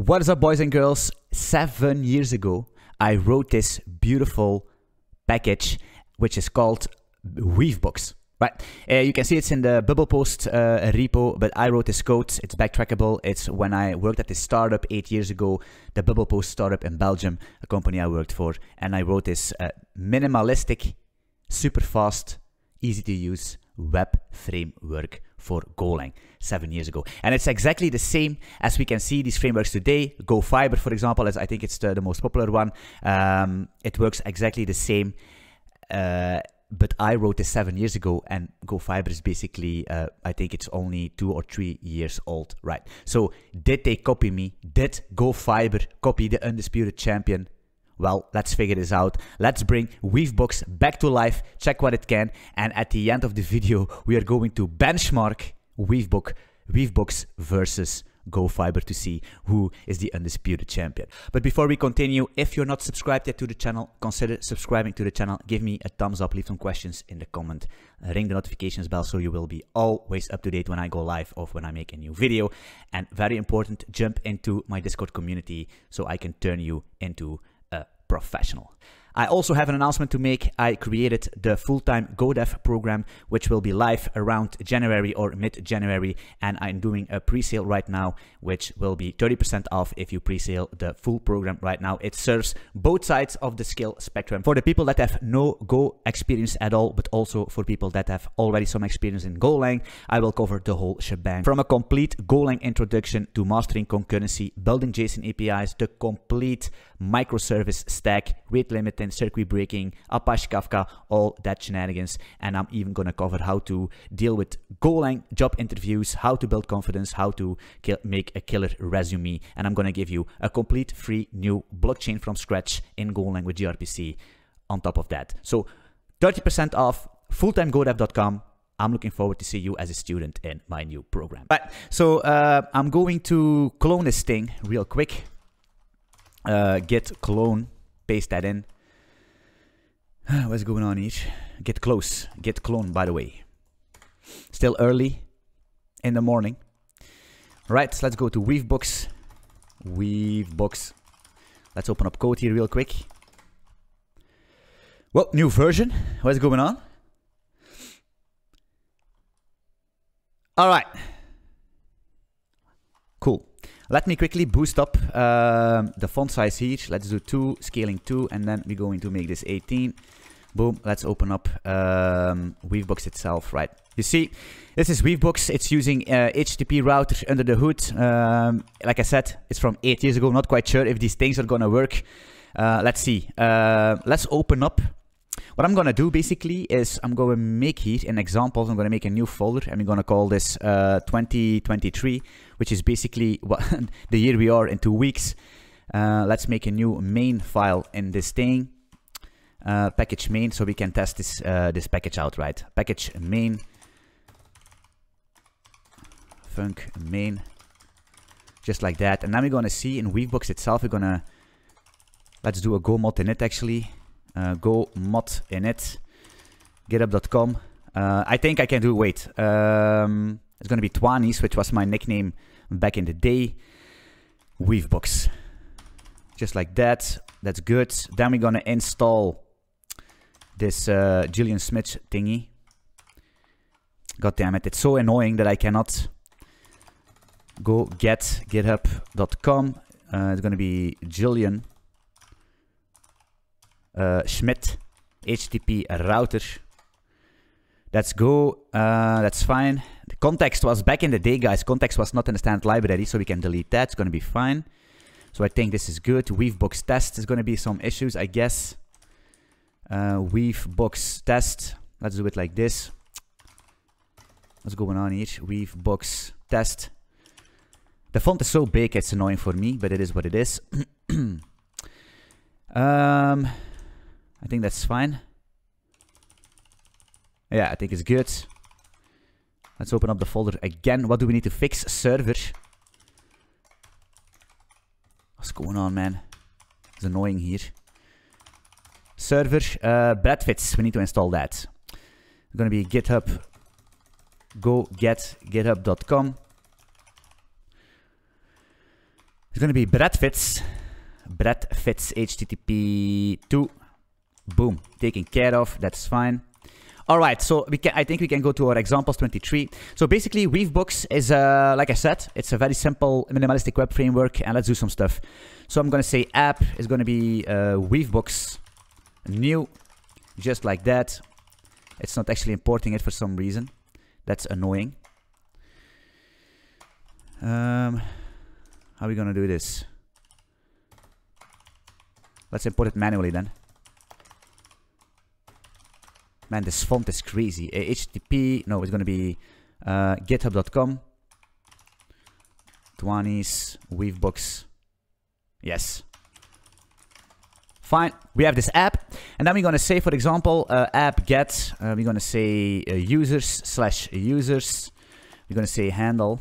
What is up, boys and girls? 7 years ago, I wrote this beautiful package, which is called Weavebox. Right, you can see it's in the bubble post repo, but I wrote this code. It's backtrackable. It's when I worked at this startup 8 years ago, the bubble post startup in Belgium, a company I worked for, and I wrote this minimalistic, super fast, easy to use web framework for Golang 7 years ago. And it's exactly the same as we can see these frameworks today. GoFiber, for example, is, I think it's the most popular one. It works exactly the same, but I wrote this 7 years ago, and GoFiber is basically, I think it's only 2 or 3 years old, right? So did they copy me? Did GoFiber copy the undisputed champion? Well, let's figure this out. Let's bring Weavebox back to life, check what it can, and at the end of the video, we are going to benchmark Weavebox versus GoFiber to see who is the undisputed champion. But before we continue, if you're not subscribed yet to the channel, consider subscribing to the channel. Give me a thumbs up, leave some questions in the comment, ring the notifications bell so you will be always up to date when I go live or when I make a new video. And very important, jump into my Discord community so I can turn you into a professional. I also have an announcement to make. I created the full-time GoDev program, which will be live around January or mid-January. And I'm doing a pre-sale right now, which will be 30% off if you pre-sale the full program right now. It serves both sides of the skill spectrum. For the people that have no Go experience at all, but also for people that have already some experience in Golang, I will cover the whole shebang. From a complete Golang introduction to mastering concurrency, building JSON APIs, the complete microservice stack, rate limiting, circuit breaking, Apache Kafka, all that shenanigans. And I'm even going to cover how to deal with Golang job interviews, how to build confidence, how to make a killer resume. And I'm going to give you a complete free new blockchain from scratch in Golang with gRPC on top of that. So 30% off, fulltimegodev.com. I'm looking forward to see you as a student in my new program. But so I'm going to clone this thing real quick. Git clone, paste that in. What's going on here? Get close. Get clone, by the way. Still early in the morning. Right, let's go to Weavebox. Weavebox. Let's open up code here real quick. Well, new version. What's going on? All right. Cool. Let me quickly boost up the font size here. Let's do 2, scaling 2, and then we're going to make this 18. Boom, let's open up Weavebox itself, right? You see, this is Weavebox. It's using HTTP router under the hood. Like I said, it's from 8 years ago. Not quite sure if these things are going to work. Let's see. Let's open up. What I'm going to do basically is I'm going to make here in examples, I'm going to make a new folder and we're going to call this 2023, which is basically what the year we are in 2 weeks. Let's make a new main file in this thing, package main, so we can test this, this package out, right? Package main, func main, just like that. And now we're going to see in Weavebox itself, we're going to, let's do a go mod init actually. Go mod init github.com. I think I can do, wait, it's gonna be Twanis, which was my nickname back in the day. Weavebox, just like that. That's good. Then we're gonna install this Julien Schmidt thingy. God damn it, it's so annoying that I cannot go get github.com. It's gonna be Julien Schmidt, HTTP router. Let's go. That's fine. The context was back in the day, guys. Context was not in the standard library, so we can delete that. It's going to be fine. So I think this is good. Weavebox test is going to be some issues, I guess. Weavebox test. Let's do it like this. What's going on here? Weavebox test. The font is so big, it's annoying for me, but it is what it is. I think that's fine. Yeah, I think it's good. Let's open up the folder again. What do we need to fix? Server. What's going on, man? It's annoying here. Server, Bradfitz. We need to install that. It's going to be GitHub. Go get github.com. It's going to be Bradfitz. Bradfitz HTTP2. Boom. Taken care of. That's fine. All right, so I think we can go to our examples 23. So basically, Weavebox is, like I said, it's a very simple minimalistic web framework, and let's do some stuff. So I'm going to say app is going to be Weavebox new, just like that. It's not actually importing it for some reason. That's annoying. How are we going to do this? Let's import it manually then. Man, this font is crazy. HTTP, no, it's going to be github.com. Twanis, Weavebox. Yes. Fine, we have this app. And then we're going to say, for example, app get. We're going to say users/users. We're going to say handle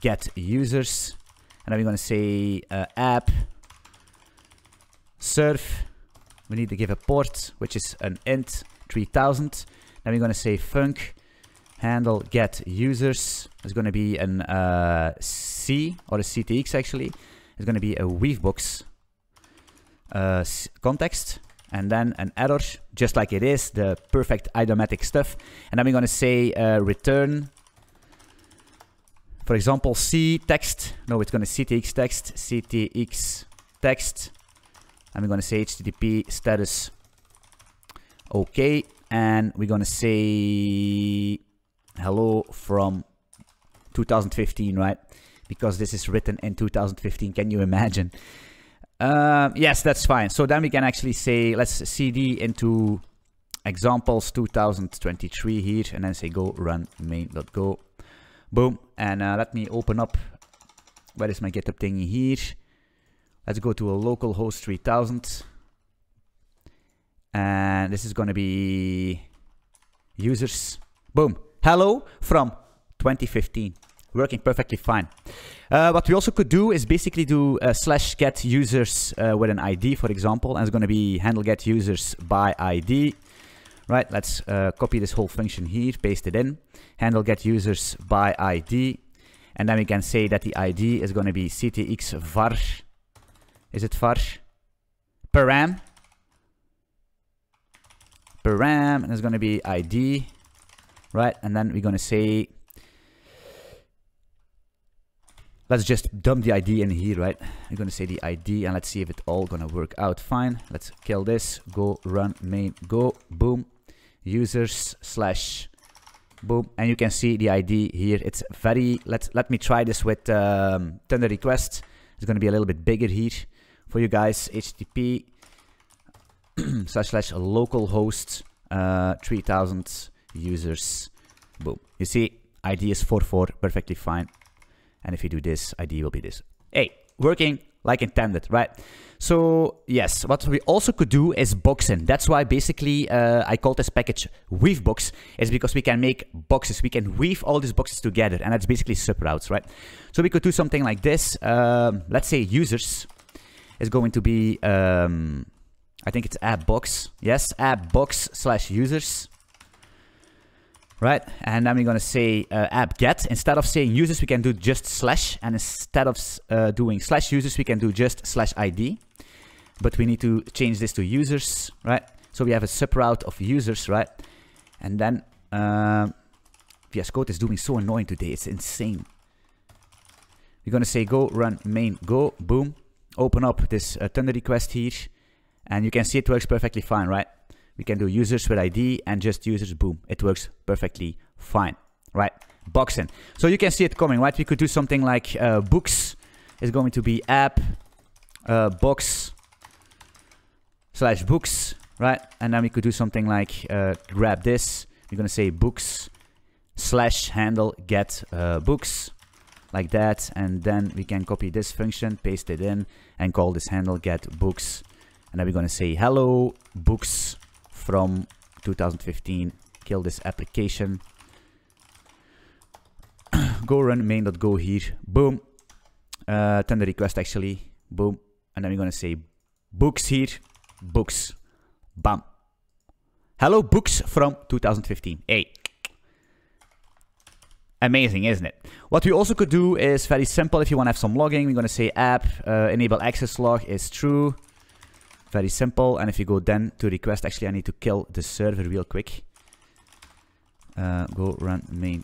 get users. And then we're going to say app serve. We need to give a port, which is an int. 3000. Then we're going to say func handle get users. It's going to be an C or a CTX actually. It's going to be a Weavebox context and then an error, just like it is, the perfect idiomatic stuff. And then we're going to say return, for example, C text. No, it's going to CTX text, CTX text. And we're going to say HTTP status. Okay, and we're going to say hello from 2015, right? Because this is written in 2015. Can you imagine? Yes, that's fine. So then we can actually say, let's cd into examples 2023 here, and then say go run main.go. Boom. And let me open up. Where is my GitHub thingy here? Let's go to a local host 3000. And this is going to be users. Boom. Hello from 2015. Working perfectly fine. What we also could do is basically do slash get users with an ID, for example. And it's going to be handle get users by ID. Right. Let's copy this whole function here, paste it in. Handle get users by ID. And then we can say that the ID is going to be CTX var. Is it var? Param. Param, and it's going to be ID, right? And then we're going to say, let's just dump the ID in here, right? We're going to say the ID, and let's see if it all going to work out fine. Let's kill this. Go run main go. Boom. Users slash boom. And you can see the ID here. It's very, let me try this with tender request. It's going to be a little bit bigger here for you guys. HTTP / localhost 3000 users. Boom. You see, ID is 44, perfectly fine. And if you do this, ID will be this. Hey, working like intended, right? So yes, what we also could do is boxing. That's why basically I call this package Weavebox, is because we can make boxes. We can weave all these boxes together, and that's basically subroutes, right? So we could do something like this. Let's say users is going to be, I think it's app box. Yes, app box slash users. Right, and then we're going to say app get. Instead of saying users, we can do just slash. And instead of doing slash users, we can do just slash ID. But we need to change this to users, right? So we have a subroute of users, right? And then VS Code is doing so annoying today. It's insane. We're going to say go run main go. Boom. Open up this tender request here. And you can see it works perfectly fine, right? We can do users with ID and just users, boom. It works perfectly fine, right? Boxing. So you can see it coming, right? We could do something like books is going to be app box slash books, right? And then we could do something like grab this. We're going to say books slash handle get books, like that. And then we can copy this function, paste it in, and call this handle get books. And then we're going to say hello books from 2015, kill this application, go run main.go here, boom, tender request actually, boom, and then we're going to say books here, books, bam, hello books from 2015, hey, Amazing, isn't it? What we also could do is very simple. If you want to have some logging, we're going to say app enable access log is true. Very simple. And if you go then to request, actually I need to kill the server real quick. Go run main.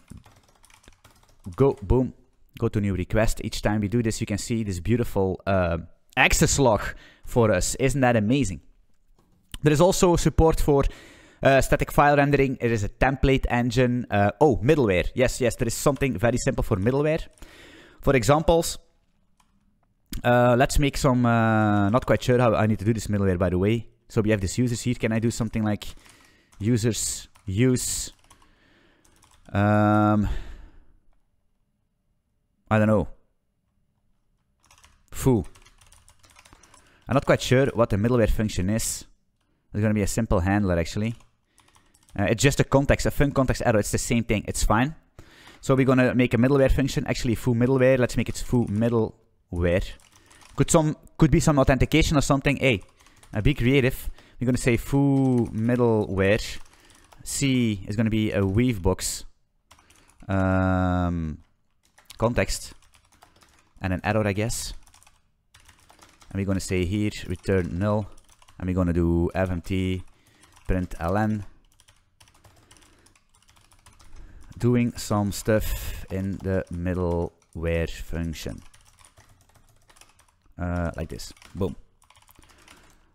Go, boom. Go to new request. Each time we do this, you can see this beautiful access log for us. Isn't that amazing? There is also support for static file rendering. It is a template engine. Oh, middleware. Yes, yes, there is something very simple for middleware. For examples, let's make some... not quite sure how I need to do this middleware, by the way. So we have this users here. Can I do something like users use... I don't know. Foo. I'm not quite sure what the middleware function is. It's going to be a simple handler, actually. It's just a context, a fun context error. It's the same thing. It's fine. So we're going to make a middleware function. Actually, foo middleware. Let's make it foo middleware. Could be some authentication or something. Hey, be creative. We're going to say foo middleware. C is going to be a Weavebox. Context and an error, I guess. And we're going to say here return null, and we're going to do fmt println, doing some stuff in the middleware function, like this. Boom.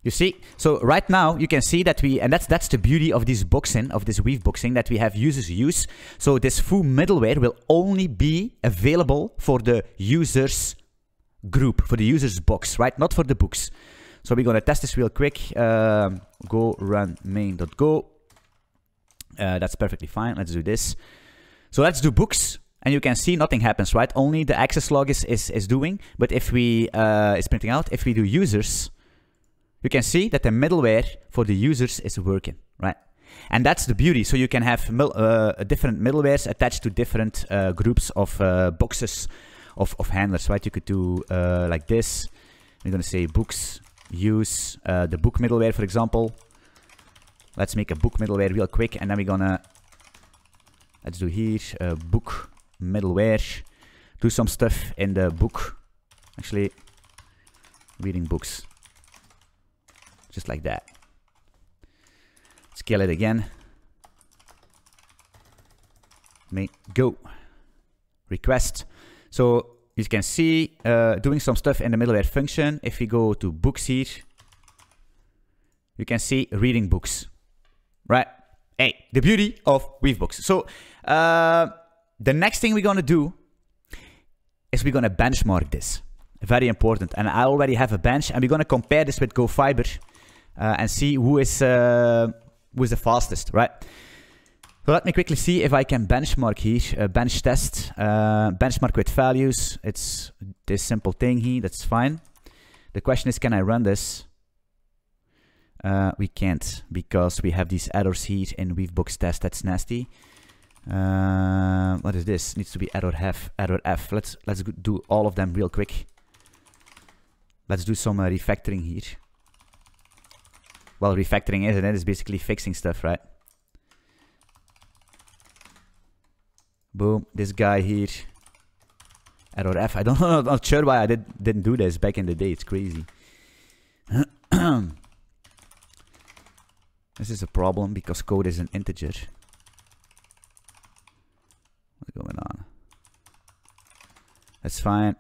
You see, so right now you can see that we, and that's the beauty of this boxing, of this weave boxing, that we have users use. So this foo middleware will only be available for the users group, for the users box, right? Not for the books. So we're going to test this real quick. Go run main.go. That's perfectly fine. Let's do this. So let's do books. And you can see nothing happens, right? Only the access log is doing. But if we, it's printing out, if we do users... You can see that the middleware for the users is working, right? And that's the beauty. So you can have different middlewares attached to different groups of boxes of handlers, right? You could do like this. We're going to say books, use the book middleware, for example. Let's make a book middleware real quick. And then we're going to, let's do here, book middleware. Do some stuff in the book. Actually, reading books. Just like that. Let's kill it again. Make go. Request. So you can see doing some stuff in the middleware function. If we go to books here, you can see reading books. Right? Hey, the beauty of Weavebox. So the next thing we're going to do is we're going to benchmark this. Very important. And I already have a bench, and we're going to compare this with GoFiber. And see who is the fastest, right? So let me quickly see if I can benchmark here. Bench test, benchmark with values. It's this simple thing here. That's fine. The question is, can I run this? We can't, because we have these errors here in Weavebox test. That's nasty. What is this? Needs to be error F, error F. Let's do all of them real quick. Let's do some refactoring here. Well, refactoring isn't it? It's basically fixing stuff, right? Boom. This guy here. Error F. I don't know. I'm not sure why I didn't do this back in the day. It's crazy. This is a problem because code is an integer. What's going on? That's fine.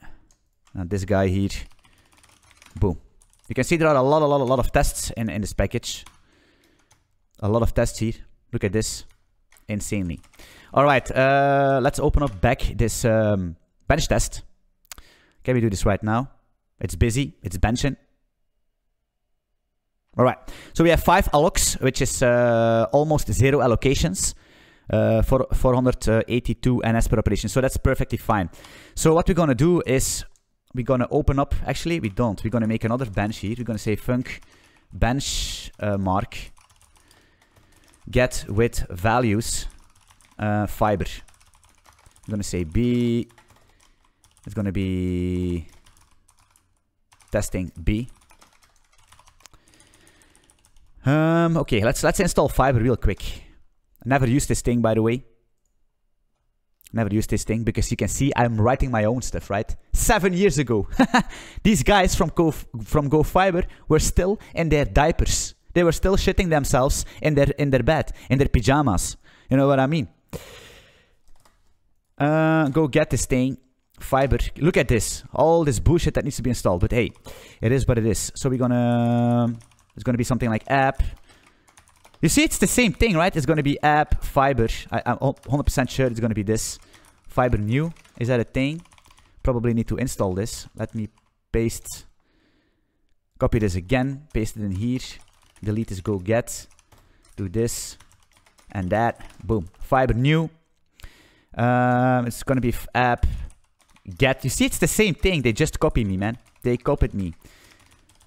And this guy here. Boom. You can see there are a lot of tests in this package. A lot of tests here. Look at this. Insanely. All right. Let's open up back this bench test. Can we do this right now? It's busy. It's benching. All right. So we have 5 allocs, which is almost 0 allocations. For 482 NS per operation. So that's perfectly fine. So what we're going to do is... We're going to open up, actually we don't, we're going to make another bench here. We're going to say func bench mark get with values fiber. I'm going to say B, it's going to be testing B. Okay, let's install fiber real quick. I never used this thing, by the way. Never used this thing because you can see I'm writing my own stuff, right? 7 years ago. These guys from GoFiber were still in their diapers. They were still shitting themselves in their bed, in their pyjamas. You know what I mean? Go get this thing. Fiber. Look at this. All this bullshit that needs to be installed. But hey, it is what it is. So we're gonna... It's gonna be something like app. You see, it's the same thing, right? It's gonna be app, fiber. I'm 100% sure it's gonna be this. Fiber new. Is that a thing? Probably need to install this. Let me paste. Copy this again. Paste it in here. Delete this go get. Do this. And that. Boom. Fiber new. It's gonna be app. Get. You see, it's the same thing. They just copy me, man. They copied me.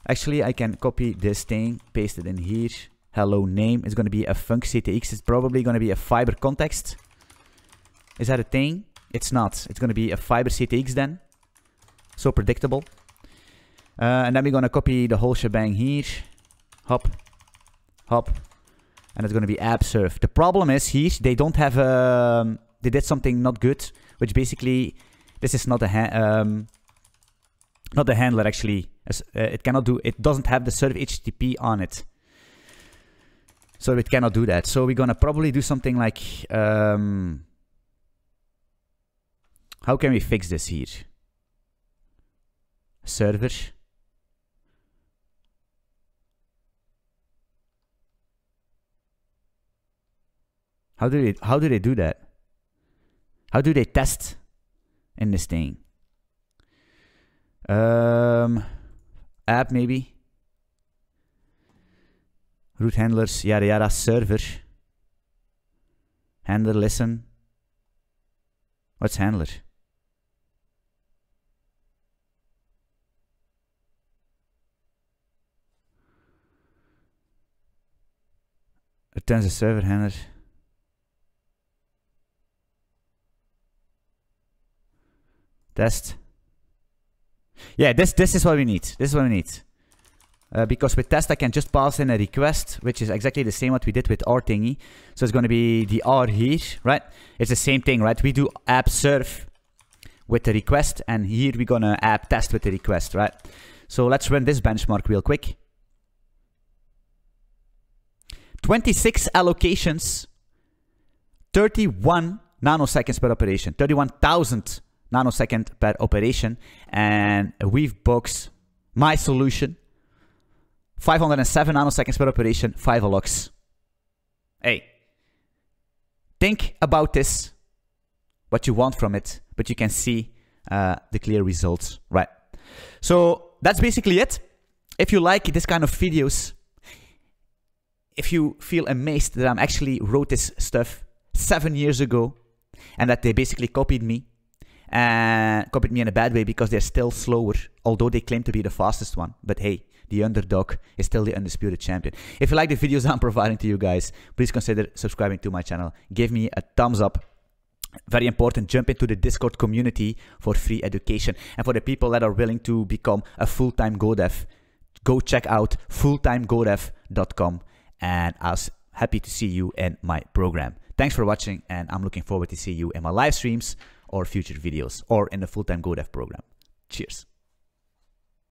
Actually, I can copy this thing, paste it in here. Hello name. It's going to be a func.ctx. It's probably going to be a fiber context. Is that a thing? It's not. It's going to be a fiber CTX then. So predictable. And then we're going to copy the whole shebang here. Hop. Hop. And it's going to be app serve. The problem is here, they don't have a... They did something not good, which basically... This is not a not the handler actually. It cannot do. It doesn't have the serve HTTP on it, so it cannot do that. So we're gonna probably do something like. How can we fix this here? Server. How do they do that? How do they test? In this thing. App maybe. Root handlers, yada yada, server. Handler, listen. What's handler? Returns a server handler. Test. Yeah, this is what we need. This is what we need. Because with test, I can just pass in a request, which is exactly the same what we did with our thingy. So it's going to be the R here, right? It's the same thing, right? We do app serve with the request, and here we're going to app test with the request, right? So let's run this benchmark real quick. 26 allocations, 31 nanoseconds per operation, 31,000 nanosecond per operation, and Weavebox, my solution, 507 nanoseconds per operation, 5 locks. Hey, think about this, what you want from it, but you can see the clear results, right? So that's basically it. If you like this kind of videos, if you feel amazed that I'm actually wrote this stuff 7 years ago and that they basically copied me, and copied me in a bad way because they're still slower, although they claim to be the fastest one. But hey, the underdog is still the undisputed champion. If you like the videos I'm providing to you guys, please consider subscribing to my channel. Give me a thumbs up. Very important, jump into the Discord community for free education. And for the people that are willing to become a full-time Go Dev, go check out fulltimegodev.com, and I was happy to see you in my program. Thanks for watching, and I'm looking forward to see you in my live streams, or future videos, or in the full-time GoDev program. Cheers.